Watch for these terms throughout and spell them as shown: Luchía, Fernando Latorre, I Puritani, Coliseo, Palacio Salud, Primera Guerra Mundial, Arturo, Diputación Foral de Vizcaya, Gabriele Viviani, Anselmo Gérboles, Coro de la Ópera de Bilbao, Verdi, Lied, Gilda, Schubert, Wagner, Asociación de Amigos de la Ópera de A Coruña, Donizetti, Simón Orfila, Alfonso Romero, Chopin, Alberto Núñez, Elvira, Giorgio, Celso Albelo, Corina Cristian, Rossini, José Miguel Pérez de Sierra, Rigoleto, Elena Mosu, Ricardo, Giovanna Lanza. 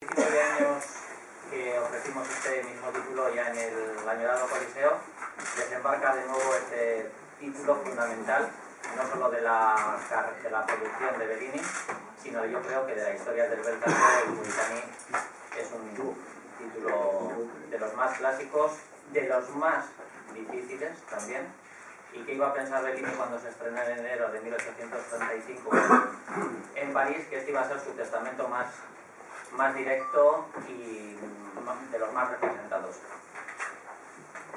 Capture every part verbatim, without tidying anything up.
diecinueve años que ofrecimos este mismo título ya en el añorado Coliseo, desembarca de nuevo este título fundamental, no solo de la, de la producción de Bellini, sino yo creo que de la historia del bel canto. El Puritani es un título de los más clásicos, de los más difíciles también, y que iba a pensar Bellini cuando se estrenó en enero de mil ochocientos treinta y cinco en París, que este iba a ser su testamento más, más directo y de los más representados.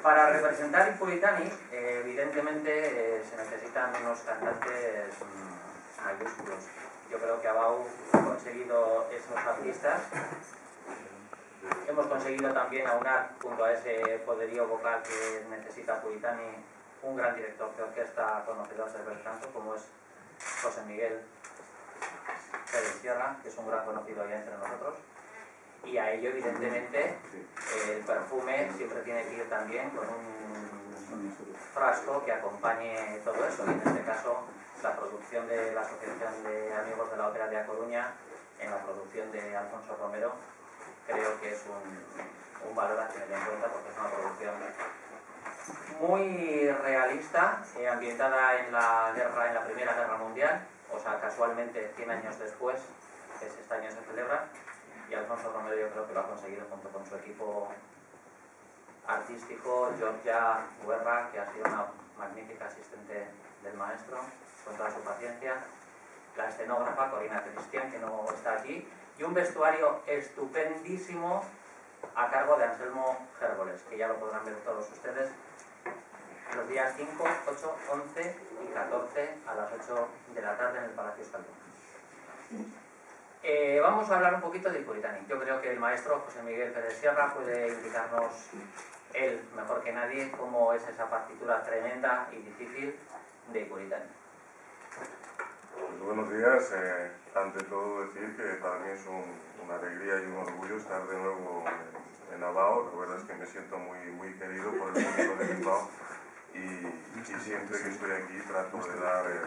Para representar I Puritani, eh, evidentemente eh, se necesitan unos cantantes mm, mayúsculos. Yo creo que A B A O ha conseguido esos artistas. Hemos conseguido también aunar, junto a ese poderío vocal que necesita Puritani, un gran director de orquesta conocido del bel canto, como es José Miguel Pérez de Sierra, que es un gran conocido ya entre nosotros. Y a ello, evidentemente, el perfume siempre tiene que ir también con un frasco que acompañe todo eso. Y en este caso, la producción de la Asociación de Amigos de la Ópera de A Coruña, en la producción de Alfonso Romero, creo que es un, un valor a tener en cuenta, porque es una producción muy realista, eh, ambientada en la guerra, en la Primera Guerra Mundial, o sea, casualmente cien años después, que es este año se celebra. Y Alfonso Romero yo creo que lo ha conseguido junto con su equipo artístico, Georgia Guerra, que ha sido una magnífica asistente del maestro, con toda su paciencia, la escenógrafa Corina Cristian, que no está aquí, y un vestuario estupendísimo a cargo de Anselmo Gérboles, que ya lo podrán ver todos ustedes los días cinco, ocho, once y catorce a las ocho de la tarde en el Palacio Salud. Eh, vamos a hablar un poquito de I Puritani. Yo creo que el maestro José Miguel Pérez Sierra puede indicarnos, él mejor que nadie, cómo es esa partitura tremenda y difícil de I Puritani. Pues buenos días. Eh, ante todo decir que para mí es un, una alegría y un orgullo estar de nuevo en, en A B A O. La verdad es que me siento muy, muy querido por el público de Bilbao y, y siempre que estoy aquí trato de dar... Eh,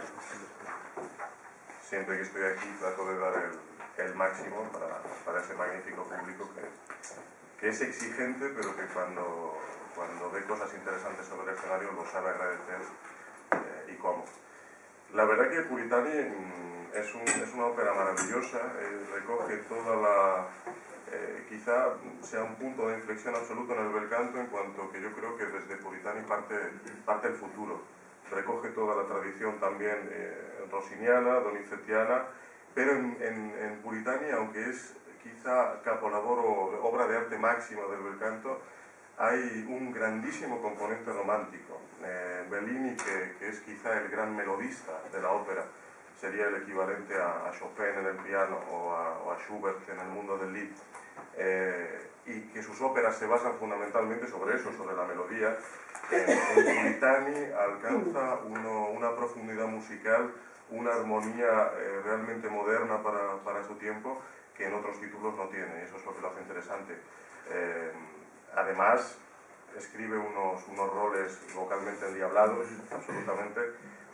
siempre que estoy aquí trato de dar el... el máximo para, para ese magnífico público que, que es exigente, pero que cuando, cuando ve cosas interesantes sobre el escenario lo sabe agradecer eh, y cómo. La verdad que Puritani es, un, es una ópera maravillosa, eh, recoge toda la... Eh, quizá sea un punto de inflexión absoluto en el bel canto, en cuanto que yo creo que desde Puritani parte, parte el futuro. Recoge toda la tradición también eh, rossiniana, donizettiana, pero en, en, en Puritani, aunque es quizá capolavoro o obra de arte máxima del bel canto, hay un grandísimo componente romántico. Eh, Bellini, que, que es quizá el gran melodista de la ópera, sería el equivalente a, a Chopin en el piano o a, o a Schubert en el mundo del Lied, eh, y que sus óperas se basan fundamentalmente sobre eso, sobre la melodía. Eh, en Puritani alcanza uno, una profundidad musical, una armonía eh, realmente moderna para, para su tiempo, que en otros títulos no tiene, y eso es lo que lo hace interesante. Eh, además, escribe unos, unos roles vocalmente endiablados, absolutamente.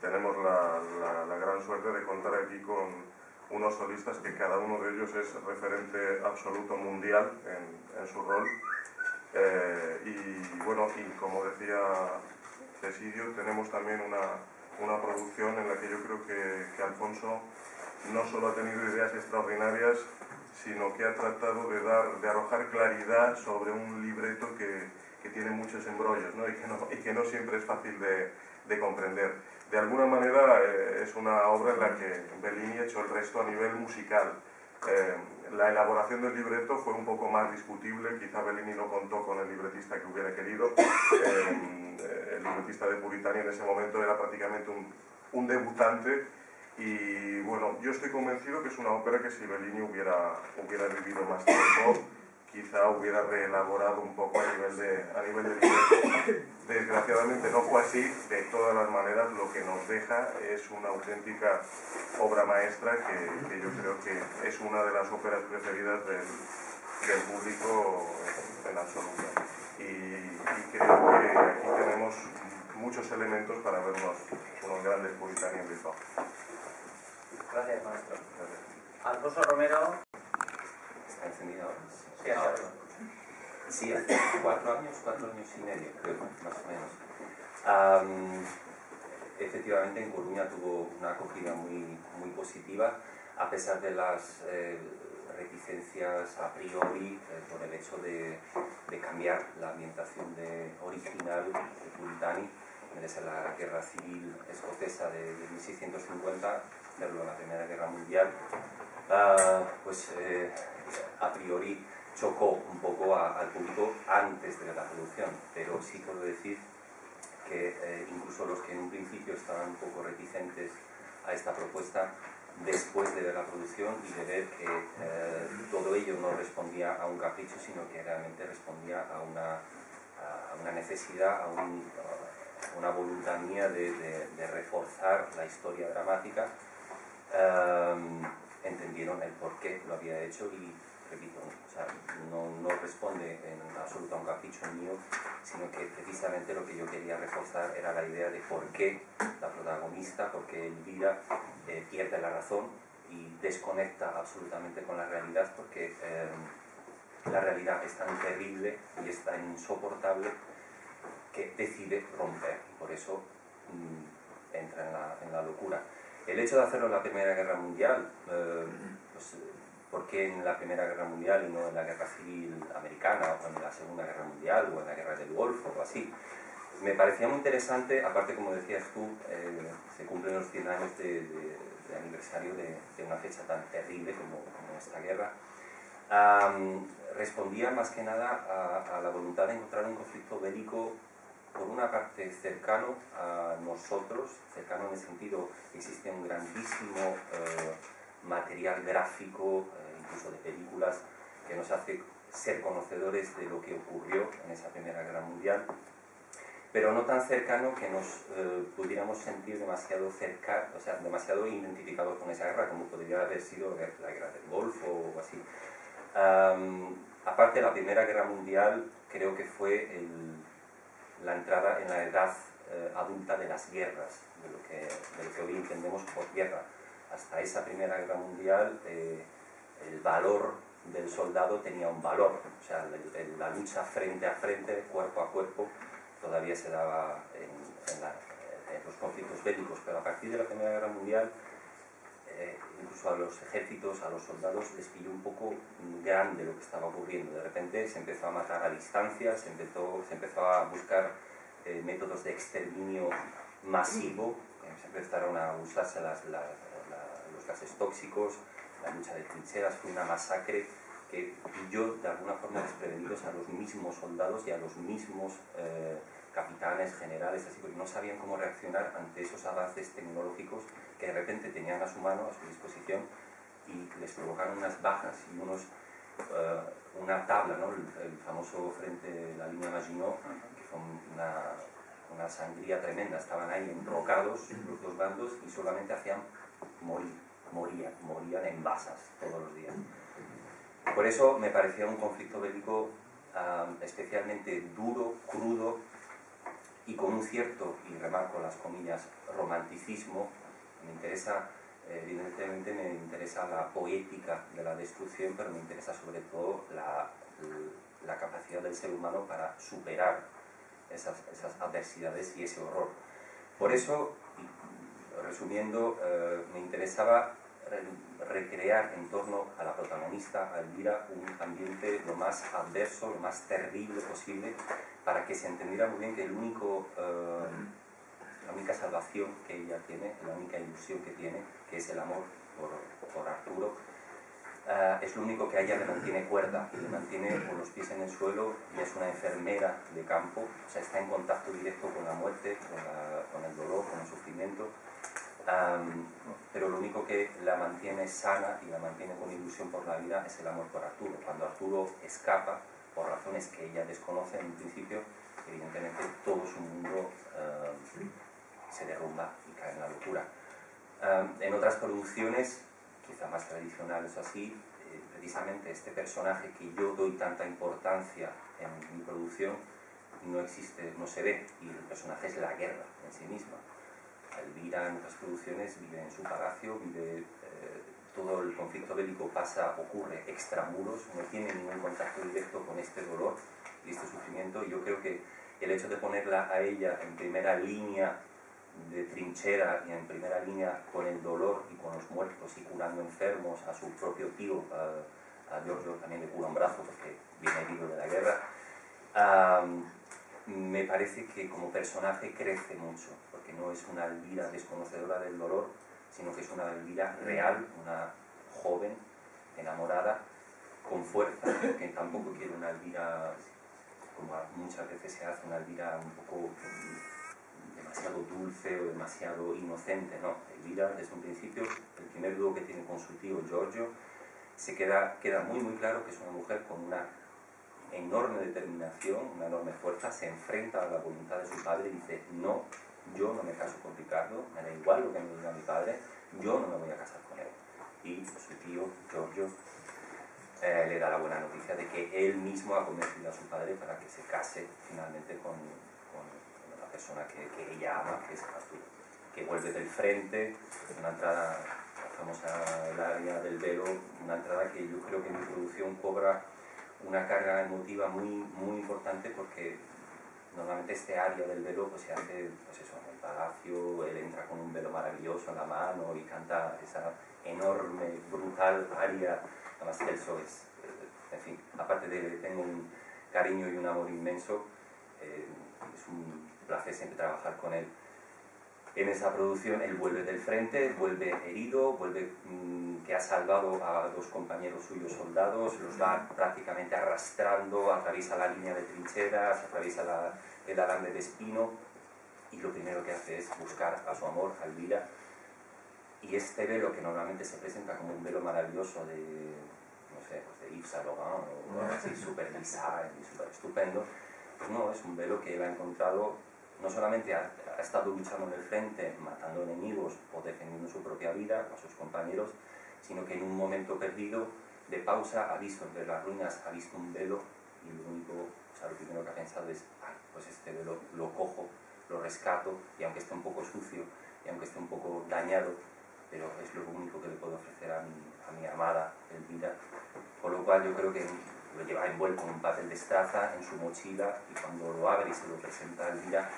Tenemos la, la, la gran suerte de contar aquí con unos solistas que cada uno de ellos es referente absoluto mundial en, en su rol. Eh, y bueno, y como decía Cecilio, tenemos también una... una producción en la que yo creo que, que Alfonso no solo ha tenido ideas extraordinarias, sino que ha tratado de dar, de arrojar claridad sobre un libreto que, que tiene muchos embrollos, ¿no? Y, que no, y que no siempre es fácil de, de comprender. De alguna manera eh, es una obra en la que Bellini ha hecho el resto a nivel musical. Eh, la elaboración del libreto fue un poco más discutible, quizá Bellini no contó con el libretista que hubiera querido. Eh, el libretista de Puritani en ese momento era prácticamente un, un debutante, y bueno, yo estoy convencido que es una ópera que si Bellini hubiera, hubiera vivido más tiempo, quizá hubiera reelaborado un poco a nivel de, a nivel de libreto. Desgraciadamente no fue así. De todas las maneras, lo que nos deja es una auténtica obra maestra que, que yo creo que es una de las óperas preferidas del, del público en absoluto. Y, y creo que aquí tenemos muchos elementos para vernos unos grandes Puritani en Bilbao. Gracias, maestro. Gracias. Alfonso Romero. está encendida ahora. Sí, hace, ahora. Sí, hace cuatro años, cuatro años y medio, creo, más o menos. Um, efectivamente, en Coruña tuvo una acogida muy, muy positiva, a pesar de las eh, reticencias a priori eh, por el hecho de, de cambiar la ambientación de, original de Puritani, desde la Guerra Civil Escocesa de, de mil seiscientos cincuenta, luego la Primera Guerra Mundial, uh, pues eh, a priori chocó un poco a, al público antes de la producción, pero sí puedo decir que eh, incluso los que en un principio estaban un poco reticentes a esta propuesta, después de ver la producción y de ver que eh, todo ello no respondía a un capricho, sino que realmente respondía a una, a una necesidad, a un... una voluntad mía de, de, de reforzar la historia dramática, um, entendieron el por qué lo había hecho y, repito, o sea, no, no responde en absoluto a un capricho mío, sino que precisamente lo que yo quería reforzar era la idea de por qué la protagonista, por qué Elvira eh, pierde la razón y desconecta absolutamente con la realidad, porque eh, la realidad es tan terrible y es tan insoportable que decide romper, por eso mmm, entra en la, en la locura. El hecho de hacerlo en la Primera Guerra Mundial, eh, pues, ¿por qué en la Primera Guerra Mundial y no en la Guerra Civil Americana, o en la Segunda Guerra Mundial, o en la Guerra del Golfo, o así? Me parecía muy interesante, aparte como decías tú, eh, se cumplen los cien años de, de, de aniversario de, de una fecha tan terrible como, como esta guerra. Um, respondía más que nada a, a la voluntad de encontrar un conflicto bélico, por una parte cercano a nosotros, cercano en el sentido que existe un grandísimo eh, material gráfico, eh, incluso de películas, que nos hace ser conocedores de lo que ocurrió en esa Primera Guerra Mundial, pero no tan cercano que nos eh, pudiéramos sentir demasiado cerca, o sea, demasiado identificados con esa guerra, como podría haber sido la Guerra del Golfo o así. Um, aparte, la Primera Guerra Mundial creo que fue el... la entrada en la edad eh, adulta de las guerras, de lo, que, de lo que hoy entendemos por guerra. Hasta esa Primera Guerra Mundial eh, el valor del soldado tenía un valor, o sea, el, el, la lucha frente a frente, cuerpo a cuerpo, todavía se daba en, en, la, en los conflictos bélicos, pero a partir de la Primera Guerra Mundial, eh, incluso a los ejércitos, a los soldados, les pilló un poco grande lo que estaba ocurriendo. De repente se empezó a matar a distancia, se empezó, se empezó a buscar eh, métodos de exterminio masivo, eh, se empezaron a usarse las, la, la, los gases tóxicos, la lucha de trincheras, fue una masacre que pilló de alguna forma desprevenidos a los mismos soldados y a los mismos eh, capitanes, generales, así que no sabían cómo reaccionar ante esos avances tecnológicos que de repente tenían a su mano, a su disposición, y les provocaron unas bajas y unos, uh, una tabla, ¿no? el, el famoso frente de la línea Maginot, que fue una, una sangría tremenda, estaban ahí enrocados los dos bandos y solamente hacían morir, morían, morían en basas todos los días. Por eso me parecía un conflicto bélico uh, especialmente duro, crudo, y con un cierto, y remarco las comillas, romanticismo. Me interesa, evidentemente me interesa la poética de la destrucción, pero me interesa sobre todo la, la capacidad del ser humano para superar esas, esas adversidades y ese horror. Por eso, resumiendo, eh, me interesaba recrear en torno a la protagonista, a Elvira, un ambiente lo más adverso, lo más terrible posible, para que se entendiera muy bien que el único, eh, la única salvación que ella tiene, la única ilusión que tiene, que es el amor por, por Arturo, eh, es lo único que a ella le mantiene cuerda, le mantiene con los pies en el suelo, y es una enfermera de campo, o sea, está en contacto directo con la muerte, con, la, con el dolor, con el sufrimiento. Um, pero lo único que la mantiene sana y la mantiene con ilusión por la vida es el amor por Arturo. Cuando Arturo escapa, por razones que ella desconoce en principio, evidentemente todo su mundo uh, se derrumba y cae en la locura. Um, en otras producciones, quizá más tradicionales o así, eh, precisamente este personaje que yo doy tanta importancia en mi producción no existe, no se ve, y el personaje es la guerra en sí misma. Elvira en otras producciones vive en su palacio, vive eh, todo el conflicto bélico pasa, ocurre extramuros, no tiene ningún contacto directo con este dolor y este sufrimiento, y yo creo que el hecho de ponerla a ella en primera línea de trinchera y en primera línea con el dolor y con los muertos y curando enfermos, a su propio tío, a, a Giorgio también le cura un brazo porque viene herido de la guerra, um, me parece que como personaje crece mucho, porque no es una Elvira desconocedora del dolor, sino que es una Elvira real, una joven, enamorada, con fuerza, que tampoco quiere una Elvira, como muchas veces se hace, una Elvira un poco demasiado dulce o demasiado inocente, ¿no? Elvira, desde un principio, el primer dúo que tiene con su tío Giorgio, se queda, queda muy muy claro que es una mujer con una enorme determinación, una enorme fuerza, se enfrenta a la voluntad de su padre y dice, no, yo no me caso con Ricardo, me da igual lo que me diga mi padre, yo no me voy a casar con él. Y su tío, Giorgio, eh, le da la buena noticia de que él mismo ha convencido a su padre para que se case finalmente con, con, con la persona que, que ella ama, que es Arturo, que vuelve del frente, una entrada, la famosa área del velo, una entrada que yo creo que en mi producción cobra una carga emotiva muy, muy importante, porque normalmente este área del velo pues, se hace pues eso, en el palacio, él entra con un velo maravilloso en la mano y canta esa enorme, brutal área. Además Celso es, en fin, aparte de que tengo un cariño y un amor inmenso, eh, es un placer siempre trabajar con él. En esa producción él vuelve del frente, vuelve herido, vuelve mmm, que ha salvado a dos compañeros suyos soldados, los va prácticamente arrastrando, atraviesa la línea de trincheras, atraviesa la, el alambre de espino, y lo primero que hace es buscar a su amor, a Elvira, y este velo que normalmente se presenta como un velo maravilloso de, no sé, pues de Yves Saint Laurent o algo así, súper lisa y súper estupendo, pues no, es un velo que él ha encontrado. No solamente ha, ha estado luchando en el frente, matando enemigos o defendiendo su propia vida o a sus compañeros, sino que en un momento perdido de pausa ha visto entre las ruinas, ha visto un velo y lo único, o sea, lo primero que ha pensado es, ay, pues este velo lo cojo, lo rescato, y aunque esté un poco sucio, y aunque esté un poco dañado, pero es lo único que le puedo ofrecer a mi, a mi amada Elvira. Con lo cual yo creo que lo lleva envuelto en un papel de estraza en su mochila, y cuando lo abre y se lo presenta a Elvira,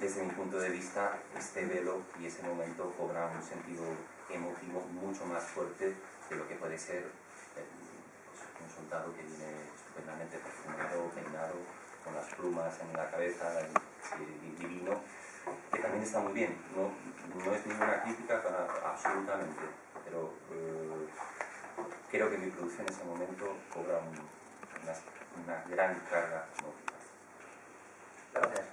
desde mi punto de vista, este velo y ese momento cobra un sentido emotivo mucho más fuerte de lo que puede ser eh, pues, un soldado que viene estupendamente perfumado, peinado, con las plumas en la cabeza, eh, divino, que también está muy bien, no, no es ninguna crítica para, absolutamente, pero eh, creo que mi producción en ese momento cobra un, una, una gran carga emotiva. Gracias.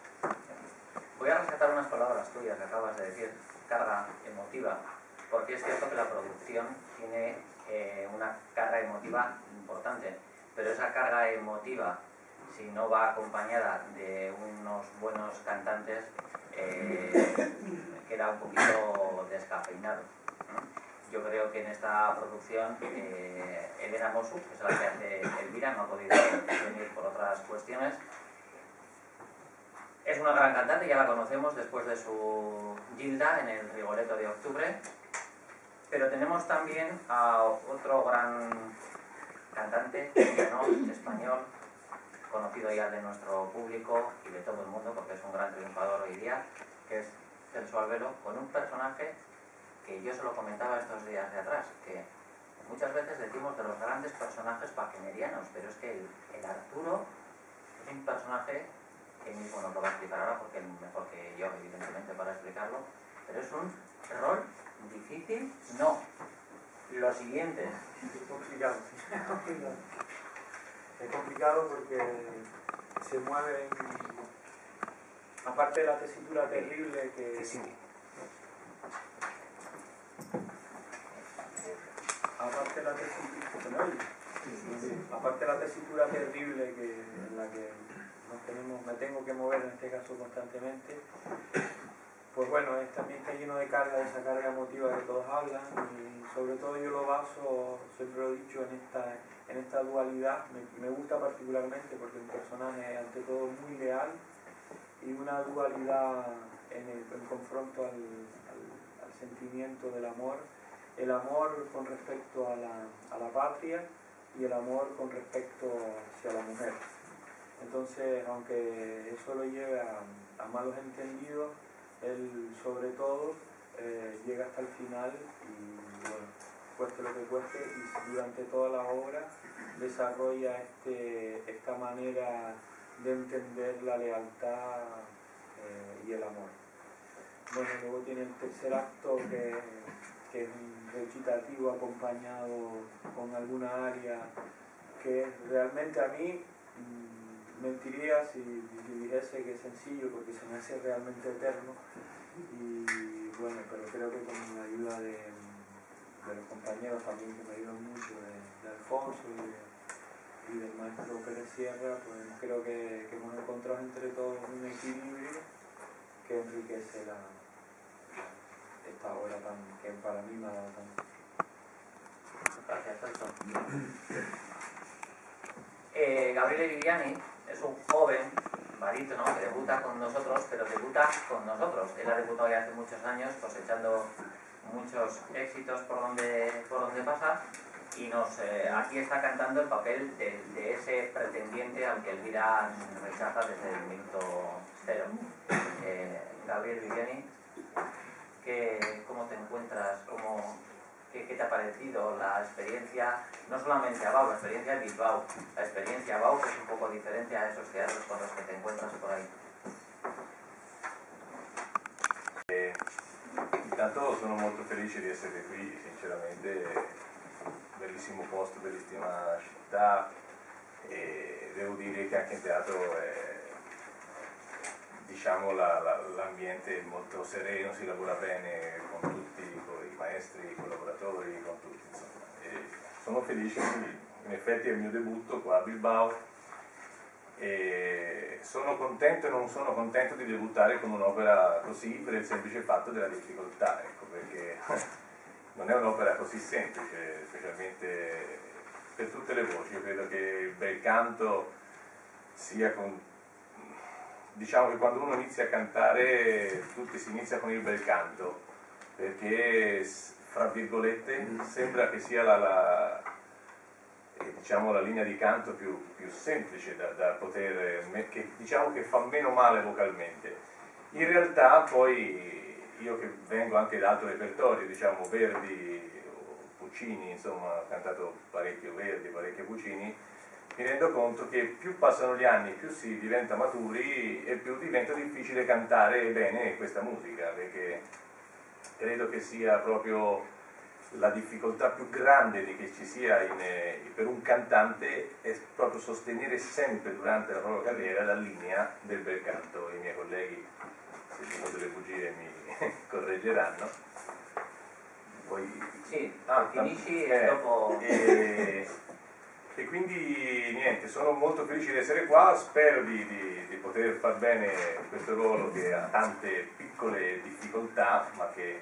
Voy a rescatar unas palabras tuyas que acabas de decir, carga emotiva, porque es cierto que la producción tiene eh, una carga emotiva importante, pero esa carga emotiva, si no va acompañada de unos buenos cantantes, eh, queda un poquito descafeinado, ¿no? Yo creo que en esta producción, eh, Elena Mosu, que es la que hace Elvira, no ha podido venir por otras cuestiones, es una gran cantante, ya la conocemos después de su Gilda en el Rigoleto de octubre. Pero tenemos también a otro gran cantante, piano, español, conocido ya de nuestro público y de todo el mundo, porque es un gran triunfador hoy día, que es Celso Albelo, con un personaje que yo se lo comentaba estos días de atrás, que muchas veces decimos de los grandes personajes wagnerianos, pero es que el, el Arturo es un personaje... que mismo nos lo va a explicar ahora, porque es mejor que yo, evidentemente, para explicarlo, pero es un rol difícil, no. Lo siguiente. Es complicado. Es complicado, es complicado porque se mueve en... aparte de la tesitura terrible que... Sí, sí. Aparte de la tesitura... Sí, sí. Aparte de la tesitura terrible que... en la que... Nos tenemos, me tengo que mover en este caso constantemente, pues bueno, es, también está lleno de carga, de esa carga emotiva que todos hablan, y sobre todo yo lo baso, siempre lo he dicho, en esta, en esta dualidad, me, me gusta particularmente porque un personaje ante todo muy leal y una dualidad en, el, en confronto al, al, al sentimiento del amor el amor con respecto a la, a la patria y el amor con respecto hacia la mujer. Entonces, aunque eso lo lleve a, a malos entendidos, él sobre todo eh, llega hasta el final y, bueno, cueste lo que cueste, y durante toda la obra desarrolla este, esta manera de entender la lealtad eh, y el amor. Bueno, luego tiene el tercer acto, que, que es un recitativo acompañado con alguna aria, que realmente a mí mmm, mentiría si dijese que es sencillo, porque se me hace realmente eterno. Y bueno, pero creo que con la ayuda de, de los compañeros también, que me ayudan mucho, de, de Alfonso y de, y del maestro Pérez Sierra, pues creo que, que hemos encontrado entre todos un equilibrio que enriquece la, esta obra tan, que para mí me ha dado tanto. Gracias, Celso. Eh, Gabriele Viviani es un joven barítono que debuta con nosotros, pero debuta con nosotros. Él ha debutado ya hace muchos años, cosechando muchos éxitos por donde, por donde pasa. Y nos, eh, aquí está cantando el papel de, de ese pretendiente al que Elvira rechaza desde el minuto cero. Eh, Gabriel Viviani, que, ¿cómo te encuentras? ¿Cómo, qué, ¿Qué te ha parecido la experiencia? No solamente ABAO, la experiencia de Bilbao. La experiencia ABAO, que es un poco diferente a esos teatros con los que te encuentras por ahí. Eh, intanto sono molto felice di essere qui, sinceramente. Bellissimo posto, bellissima città, e devo dire che anche in teatro è, diciamo, la, la, l'ambiente è molto sereno, si lavora bene con tutti, con i maestri, i collaboratori, con tutti, insomma. E sono felice, in effetti è il mio debutto qua a Bilbao e sono contento e non sono contento di debuttare con un'opera così per il semplice fatto della difficoltà, ecco, perché non è un'opera così semplice, specialmente per tutte le voci. Io credo che il bel canto sia con... diciamo che quando uno inizia a cantare tutti si inizia con il bel canto, perché, fra virgolette, sembra che sia la, la, diciamo, la linea di canto più, più semplice da, da poter... che, diciamo che fa meno male vocalmente. In realtà poi... Io che vengo anche da altro repertorio, diciamo Verdi o Puccini, insomma, ho cantato parecchio Verdi, parecchio Puccini, mi rendo conto che più passano gli anni, più si diventa maturi e più diventa difficile cantare bene questa musica, perché credo che sia proprio la difficoltà più grande che ci sia in, per un cantante è proprio sostenere sempre durante la propria carriera la linea del bel canto. I miei colleghi, se dico delle bugie, mi correggeranno. Poi sì, ah, finisci eh, e dopo eh, e quindi niente, sono molto felice di essere qua, spero di, di, di poter far bene questo ruolo che ha tante piccole difficoltà ma che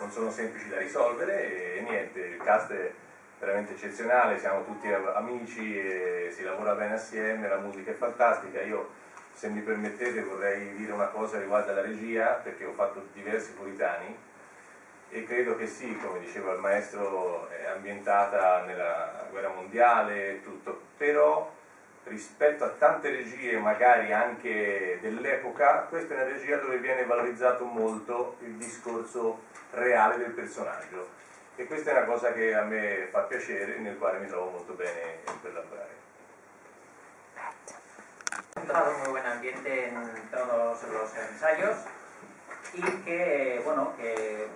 non sono semplici da risolvere. E niente, il cast è veramente eccezionale, siamo tutti amici e si lavora bene assieme, la musica è fantastica. Io, se mi permettete, vorrei dire una cosa riguardo alla regia, perché ho fatto diversi puritani e credo che sì, come diceva il maestro, è ambientata nella guerra mondiale, tutto, però rispetto a tante regie magari anche dell'epoca, questa è una regia dove viene valorizzato molto il discorso reale del personaggio, e questa è una cosa che a me fa piacere, nel quale mi trovo molto bene per lavorare. He encontrado muy buen ambiente en todos los ensayos y que, bueno, que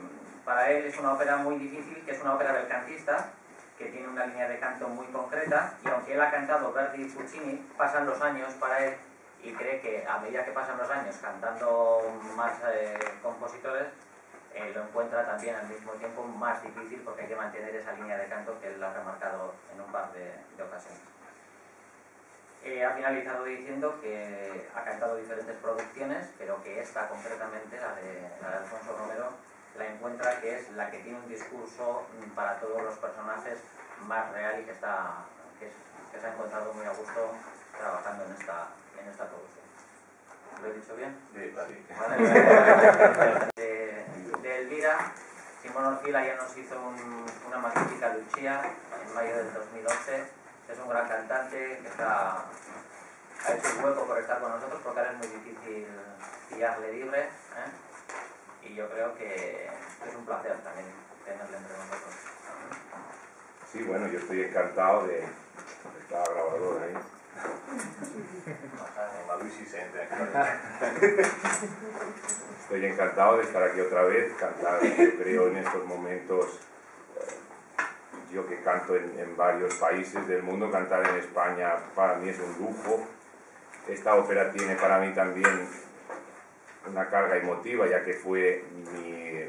para él es una ópera muy difícil, que es una ópera del cantista, que tiene una línea de canto muy concreta, y aunque él ha cantado Verdi y Puccini, pasan los años para él y cree que a medida que pasan los años cantando más eh, compositores, eh, lo encuentra también al mismo tiempo más difícil, porque hay que mantener esa línea de canto que él ha remarcado en un par de, de ocasiones. Eh, ha finalizado diciendo que ha cantado diferentes producciones, pero que esta concretamente, la de, la de Alfonso Romero, la encuentra que es la que tiene un discurso para todos los personajes más real y que, está, que, es, que se ha encontrado muy a gusto trabajando en esta, en esta producción. ¿Lo he dicho bien? Sí, vale. Vale. De, de Elvira, Simón Orfila ya nos hizo un, una magnífica Luchía en mayo del dos mil once. Es un gran cantante que está, ha hecho un hueco por estar con nosotros, porque ahora es muy difícil pillarle libre, ¿eh? Y yo creo que es un placer también tenerle entre nosotros. Sí, bueno, yo estoy encantado de estar grabador ahí. Estoy encantado de estar aquí otra vez, cantar, yo creo, en estos momentos, yo que canto en, en varios países del mundo, cantar en España para mí es un lujo. Esta ópera tiene para mí también una carga emotiva, ya que fue mi,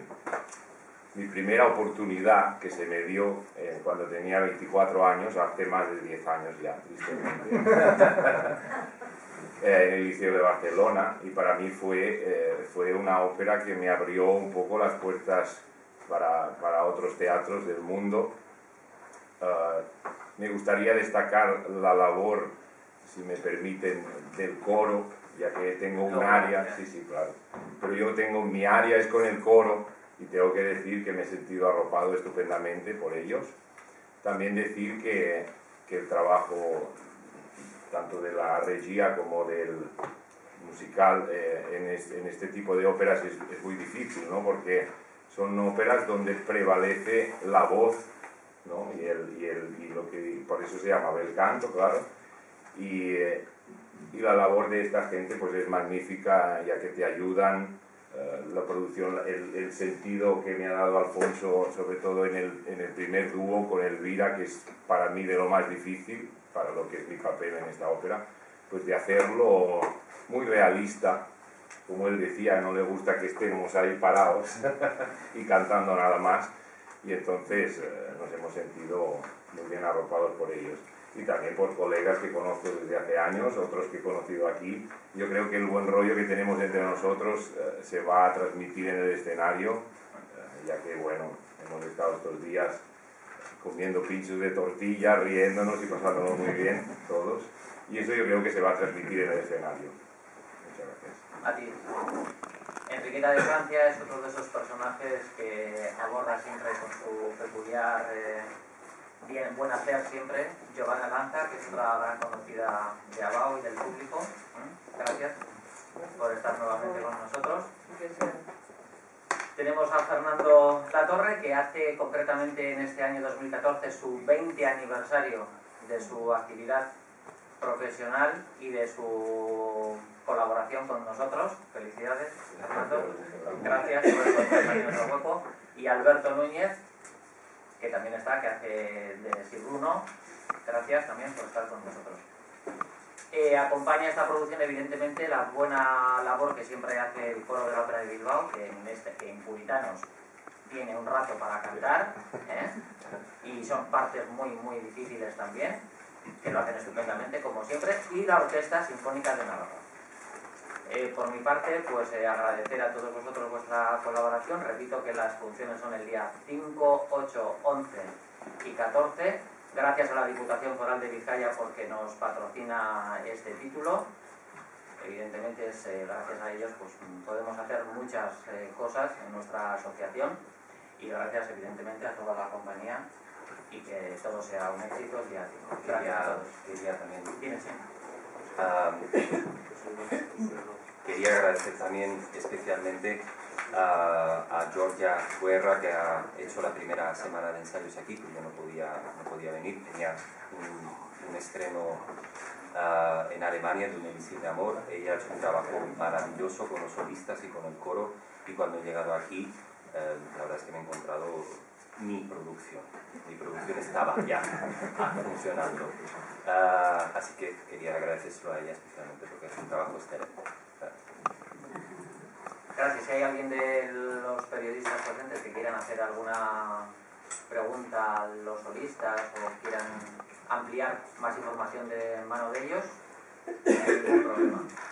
mi primera oportunidad que se me dio eh, cuando tenía veinticuatro años, hace más de diez años ya, tristemente, eh, en el Liceo de Barcelona, y para mí fue, eh, fue una ópera que me abrió un poco las puertas para, para otros teatros del mundo. Uh, me gustaría destacar la labor, si me permiten, del coro, ya que tengo un área, sí, sí, claro, pero yo tengo, mi área es con el coro, y tengo que decir que me he sentido arropado estupendamente por ellos. También decir que, que el trabajo tanto de la regia como del musical eh, en, este, en este tipo de óperas es, es muy difícil, ¿no? Porque son óperas donde prevalece la voz, ¿no? Y, el, y, el, y lo que por eso se llama bel canto, claro. Y, eh, y la labor de esta gente pues es magnífica, ya que te ayudan, eh, la producción, el, el sentido que me ha dado Alfonso, sobre todo en el, en el primer dúo con Elvira, que es para mí de lo más difícil, para lo que es mi papel en esta ópera, pues de hacerlo muy realista. Como él decía, no le gusta que estemos ahí parados y cantando nada más, y entonces eh, nos hemos sentido muy bien arropados por ellos. Y también por colegas que conozco desde hace años, otros que he conocido aquí. Yo creo que el buen rollo que tenemos entre nosotros eh, se va a transmitir en el escenario, eh, ya que, bueno, hemos estado estos días comiendo pinchos de tortilla, riéndonos y pasándonos muy bien todos. Y eso yo creo que se va a transmitir en el escenario. Muchas gracias. A ti. Enriqueta de Francia es otro de esos personajes que aborda siempre con su peculiar... Eh, bien, buen hacer siempre. Giovanna Lanza, que es otra gran conocida de ABAO y del público. Gracias por estar nuevamente con nosotros. Tenemos a Fernando Latorre, que hace concretamente en este año dos mil catorce su veinte aniversario de su actividad profesional y de su colaboración con nosotros. Felicidades, Fernando. Gracias por acompañarnos al hueco. Y Alberto Núñez, que también está, que hace de Sibruno. Gracias también por estar con nosotros. Eh, acompaña esta producción, evidentemente, la buena labor que siempre hace el coro de la Ópera de Bilbao, que en, este, que en Puritanos tiene un rato para cantar, ¿eh? Y son partes muy, muy difíciles también, que lo hacen estupendamente, como siempre, y la Orquesta Sinfónica de Navarra. Eh, por mi parte, pues eh, agradecer a todos vosotros vuestra colaboración. Repito que las funciones son el día cinco, ocho, once y catorce. Gracias a la Diputación Foral de Vizcaya porque nos patrocina este título. Evidentemente, es, eh, gracias a ellos pues, podemos hacer muchas eh, cosas en nuestra asociación. Y gracias, evidentemente, a toda la compañía y que todo sea un éxito. Y a, gracias a todos. Y ya también. Tienes, ¿eh? Um... Quería agradecer también especialmente a, a Georgia Guerra, que ha hecho la primera semana de ensayos aquí, que yo no podía, no podía venir. Tenía un, un estreno uh, en Alemania de un elixir de amor. Ella ha hecho un trabajo maravilloso con los solistas y con el coro. Y cuando he llegado aquí, uh, la verdad es que me he encontrado mi producción. Mi producción estaba ya funcionando. Uh, así que quería agradecérselo a ella especialmente porque es un trabajo excelente. Gracias. Si hay alguien de los periodistas presentes que quieran hacer alguna pregunta a los solistas o quieran ampliar más información de mano de ellos, no hay ningún problema.